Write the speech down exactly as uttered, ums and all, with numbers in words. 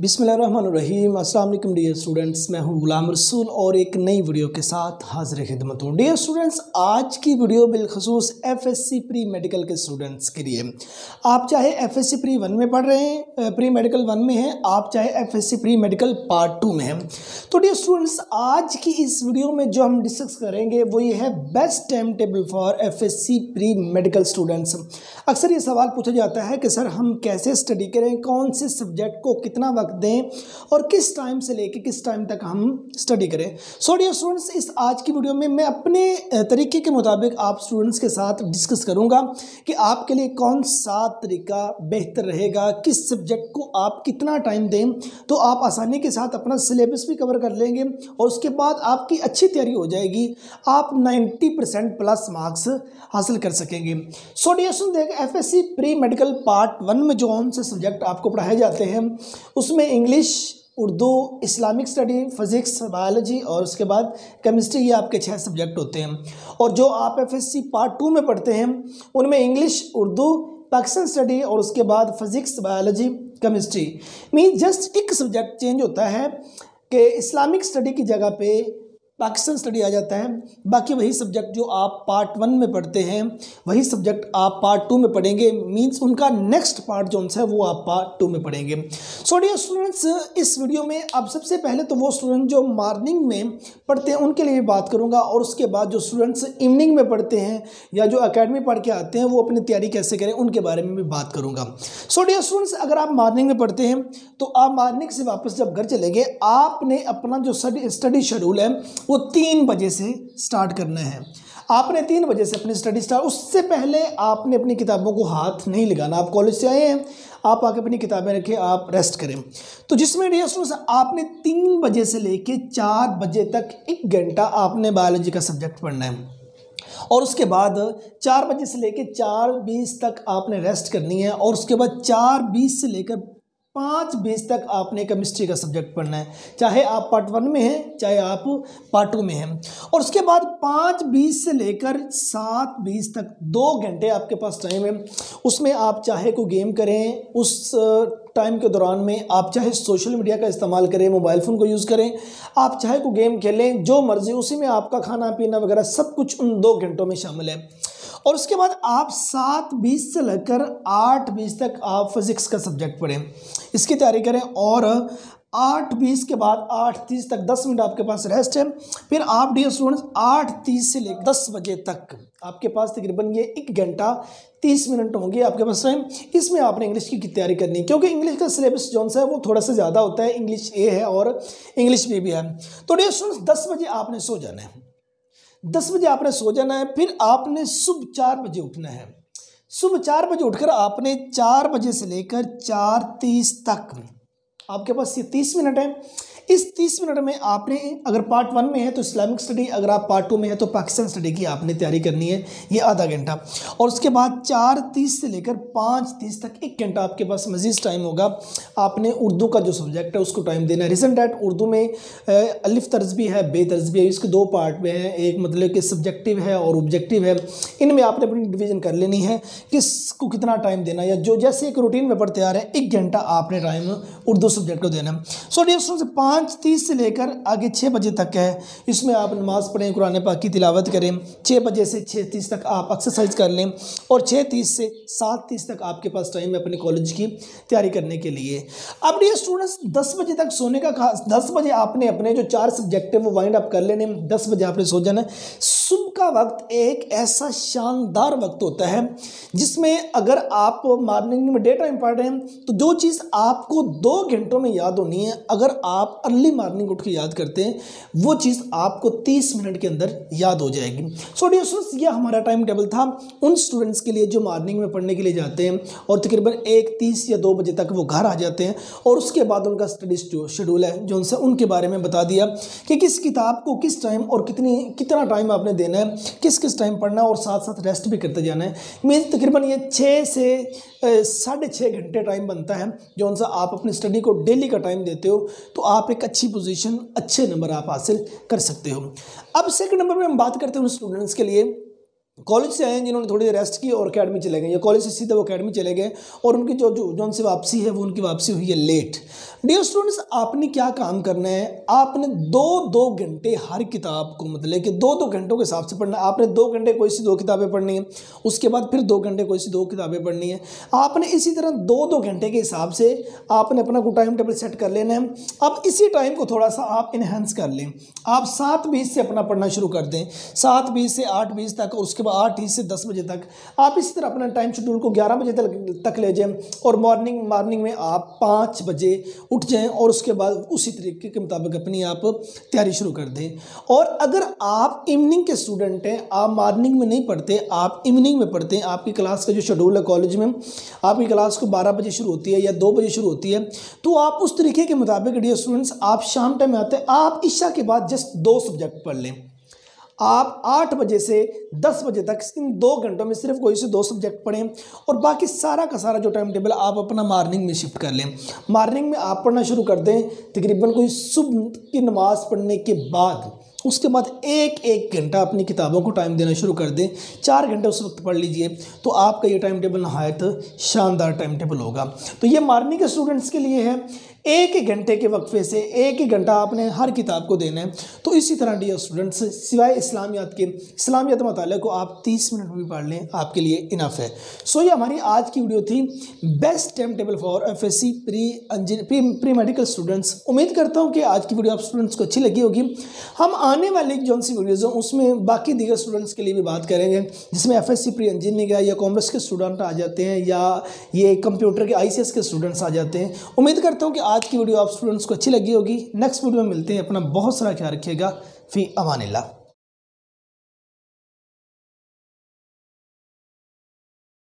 बिस्मिल्लाहिर्रहमानिर्रहीम। अस्सलाम वालेकुम डियर स्टूडेंट्स, मैं हूं गुलाम रसूल और एक नई वीडियो के साथ हाजिर खिदमत हूं। डियर स्टूडेंट्स, आज की वीडियो बिलखसूस एफएससी प्री मेडिकल के स्टूडेंट्स के लिए। आप चाहे एफएससी प्री वन में पढ़ रहे हैं, प्री मेडिकल वन में हैं, आप चाहे FSc pre medical part two में हैं। तो डियर स्टूडेंट्स, आज की इस वीडियो में जो हम डिस्कस करेंगे वो ये है best time table for FSc pre medical students. अक्सर ये सवाल पूछा जाता है कि सर हम कैसे स्टडी करें, कौन से सब्जेक्ट को कितना दें और किस टाइम से लेके किस टाइम तक हम स्टडी करें। सो डियर स्टूडेंट्स, इस आज की वीडियो में मैं अपने तरीके के मुताबिक आप स्टूडेंट्स के साथ डिस्कस करूंगा कि आपके लिए कौन सा तरीका बेहतर रहेगा, किस सब्जेक्ट को आप कितना टाइम दें तो आप आसानी के साथ अपना सिलेबस भी कवर कर लेंगे और उसके बाद आपकी अच्छी तैयारी हो जाएगी, आप नाइन्टी परसेंट प्लस मार्क्स हासिल कर सकेंगे। So dear students, F S C pre medical part one में जो कौन से सब्जेक्ट आपको पढ़ाए जाते हैं उसमें English, Urdu, Islamic study, physics, biology और उसके बाद केमिस्ट्री, ये आपके छह सब्जेक्ट होते हैं। और जो आप एफएससी पार्ट टू में पढ़ते हैं उनमें इंग्लिश, उर्दू, पाकिस्तान स्टडी और उसके बाद physics, biology, chemistry. Mean just एक सब्जेक्ट चेंज होता है कि इस्लामिक स्टडी की जगह पे पाकिस्तान स्टडी आ जाता है। बाकी वही सब्जेक्ट जो आप पार्ट वन में पढ़ते हैं वही सब्जेक्ट आप पार्ट टू में पढ़ेंगे। मींस उनका नेक्स्ट पार्ट जो है वो आप पार्ट टू में पढ़ेंगे। सो डियर स्टूडेंट्स, इस वीडियो में अब सबसे पहले तो वो स्टूडेंट जो मॉर्निंग में पढ़ते हैं उनके लिए बात करूंगा और उसके बाद जो स्टूडेंट्स इवनिंग में पढ़ते हैं या जो अकेडमी पढ़ के आते हैं वो अपनी तैयारी कैसे करें उनके बारे में भी बात करूँगा। सो डियर स्टूडेंट्स, अगर आप मॉर्निंग में पढ़ते हैं तो आप मॉर्निंग से वापस जब घर चलेंगे आपने अपना जो स्टडी शेड्यूल है वो तीन बजे से स्टार्ट करना है। आपने तीन बजे से अपनी स्टडी स्टार्ट, उससे पहले आपने अपनी किताबों को हाथ नहीं लगाना। आप कॉलेज से आए हैं, आप आके अपनी किताबें रखें, आप रेस्ट करें। तो जिसमें डियर स्टूडेंट्स आपने तीन बजे से लेके चार बजे तक एक घंटा आपने बायोलॉजी का सब्जेक्ट पढ़ना है और उसके बाद चार बजे से लेके चार बीस तक आपने रेस्ट करनी है और उसके बाद चार बीस से लेकर पाँच बीस तक आपने केमिस्ट्री का सब्जेक्ट पढ़ना है, चाहे आप पार्ट वन में हैं चाहे आप पार्ट टू में हैं। और उसके बाद पाँच बीस से लेकर सात बीस तक दो घंटे आपके पास टाइम है। उसमें आप चाहे कोई गेम करें उस टाइम के दौरान में, आप चाहे सोशल मीडिया का इस्तेमाल करें, मोबाइल फ़ोन को यूज़ करें, आप चाहे कोई गेम खेलें, जो मर्ज़ी, उसी में आपका खाना पीना वगैरह सब कुछ उन दो घंटों में शामिल है। और उसके बाद आप सात बीस से लेकर आठ बीस तक आप फिज़िक्स का सब्जेक्ट पढ़ें, इसकी तैयारी करें और आठ बीस के बाद आठ तीस तक दस मिनट आपके पास रेस्ट है। फिर आप डियर स्टूडेंट्स आठ तीस से लेकर दस बजे तक आपके पास तकरीबन ये एक घंटा तीस मिनट होंगे आपके पास टाइम। इसमें आपने इंग्लिश की तैयारी करनी है क्योंकि इंग्लिश का सिलेबस जो है वो थोड़ा सा ज़्यादा होता है, इंग्लिश ए है और इंग्लिश बी भी है। तो डियर स्टूडेंट्स दस बजे आपने सो जाना है, दस बजे आपने सो जाना है। फिर आपने सुबह चार बजे उठना है। सुबह चार बजे उठकर आपने चार बजे से लेकर चार तीस तक आपके पास ये तीस मिनट है। इस तीस मिनट में आपने अगर पार्ट वन में है तो इस्लामिक स्टडी, अगर आप पार्ट टू में है तो पाकिस्तान स्टडी की आपने तैयारी करनी है, ये आधा घंटा। और उसके बाद चार तीस से लेकर पाँच तीस तक एक घंटा आपके पास मज़ीद टाइम होगा। आपने उर्दू का जो सब्जेक्ट है उसको टाइम देना है। रिसेंट डेट उर्दू में अलिफ तर्ज भी है, बे तर्ज भी है, इसके दो पार्ट में है, एक मतलब कि सब्जेक्टिव है और ऑब्जेक्टिव है। इनमें आपने अपनी डिवीज़न कर लेनी है किस को कितना टाइम देना है, या जो जैसे एक रूटीन में पढ़ते आ रहे हैं एक घंटा आपने टाइम उर्दू सब्जेक्ट को देना है। सो डियर स्टूडेंट्स, पाँच पाँच तीस से लेकर आगे छः बजे तक है, इसमें आप नमाज़ पढ़ें, कुरान पाक की तिलावत करें। छः बजे से छः तीस तक आप एक्सरसाइज कर लें और छः तीस से सात तीस तक आपके पास टाइम है अपने कॉलेज की तैयारी करने के लिए। अब ये स्टूडेंट्स दस बजे तक सोने का खास, दस बजे आपने अपने जो चार सब्जेक्ट है वो वाइंड अप कर लेने, दस बजे आपने सो जाना है। सुबह का वक्त एक ऐसा शानदार वक्त होता है जिसमें अगर आप मॉर्निंग में डे टाइम पढ़ रहे हैं तो जो चीज़ आपको दो घंटों में याद होनी है अगर आप अर्ली मॉर्निंग उठ के याद करते हैं वो चीज़ आपको तीस मिनट के अंदर याद हो जाएगी। सो डियर स्टूडेंट्स, यह हमारा टाइम टेबल था उन स्टूडेंट्स के लिए जो मॉर्निंग में पढ़ने के लिए जाते हैं और तकरीबन एक तीस या दो बजे तक वो घर आ जाते हैं और उसके बाद उनका स्टडी शेड्यूल है जो उनसे उनके बारे में बता दिया कि किस किताब को किस टाइम और कितनी कितना टाइम आपने देना है, किस किस टाइम पढ़ना है और साथ साथ रेस्ट भी करते जाना है। मीन तकरीबन ये छः से साढ़े छः घंटे टाइम बनता है जो उनसे आप अपनी स्टडी को डेली का टाइम देते हो तो आप एक अच्छी पोजीशन, अच्छे नंबर आप हासिल कर सकते हो। अब सेकंड नंबर में हम बात करते हैं उन स्टूडेंट्स के लिए कॉलेज से आए हैं जिन्होंने थोड़ी रेस्ट की और अकेडमी चले गए, या कॉलेज से सीधा वो अकेडमी चले गए और उनकी जो जो जो उनसे वापसी है वो उनकी वापसी हुई है लेट। डियर स्टूडेंट्स, आपने क्या काम करना है, आपने दो दो घंटे हर किताब को मतलब कि दो दो घंटों के हिसाब से पढ़ना है। आपने दो घंटे कोई सी दो किताबें पढ़नी है, उसके बाद फिर दो घंटे कोई सी दो किताबें पढ़नी है। आपने इसी तरह दो दो घंटे के हिसाब से आपने अपना को टाइम टेबल सेट कर लेना है। अब इसी टाइम को थोड़ा सा आप इन्हेंस कर लें, आप सात बीस से अपना पढ़ना शुरू कर दें, सात बीस से आठ बीस तक, उसके बाद आठ बीस से दस बजे तक। आप इसी तरह अपना टाइम शेड्यूल को ग्यारह बजे तक तक ले जाएँ और मॉर्निंग मॉर्निंग में आप पाँच बजे उठ जाएं और उसके बाद उसी तरीके के मुताबिक अपनी आप तैयारी शुरू कर दें। और अगर आप इवनिंग के स्टूडेंट हैं, आप मॉर्निंग में नहीं पढ़ते, आप इवनिंग में पढ़ते हैं, आपकी क्लास का जो शेड्यूल है कॉलेज में, आपकी क्लास को बारह बजे शुरू होती है या दो बजे शुरू होती है, तो आप उस तरीके के मुताबिक डियर स्टूडेंट्स आप शाम टाइम में आते हैं, आप ईशा के बाद जस्ट दो सब्जेक्ट पढ़ लें। आप आठ बजे से दस बजे तक इन दो घंटों में सिर्फ कोई से दो सब्जेक्ट पढ़ें और बाकी सारा का सारा जो टाइम टेबल आप अपना मॉर्निंग में शिफ्ट कर लें। मॉर्निंग में आप पढ़ना शुरू कर दें तकरीबन कोई सुबह की नमाज़ पढ़ने के बाद, उसके बाद एक एक घंटा अपनी किताबों को टाइम देना शुरू कर दें, चार घंटे उस वक्त पढ़ लीजिए, तो आपका ये टाइम टेबल नहायत शानदार टाइम टेबल होगा। तो ये मॉर्निंग के स्टूडेंट्स के लिए है। एक एक घंटे के वक्फे से एक एक घंटा आपने हर किताब को देना है। तो इसी तरह डियर स्टूडेंट्स सिवाय इस्लामियात के, इस्लामियात मताले को आप तीस मिनट भी पढ़ लें, आपके लिए इनफ है। सो ये हमारी आज की वीडियो थी best time table for FSc pre engineer pre medical students. उम्मीद करता हूँ कि आज की वीडियो आप स्टूडेंट्स को अच्छी लगी होगी। हम आने वाली जो सी वीडियोज़ हैं उसमें बाकी दीगर स्टूडेंट्स के लिए भी बात करेंगे, जिसमें एफएससी प्री इंजीनियरिंग या कॉमर्स के स्टूडेंट आ जाते हैं या ये कंप्यूटर के आईसीएस के स्टूडेंट्स आ जाते हैं। उम्मीद करता हूँ कि आज की वीडियो आप स्टूडेंट्स को अच्छी लगी होगी। नेक्स्ट वीडियो में मिलते हैं, अपना बहुत सारा ख्याल रखिएगा। फी अमानिल्लाह।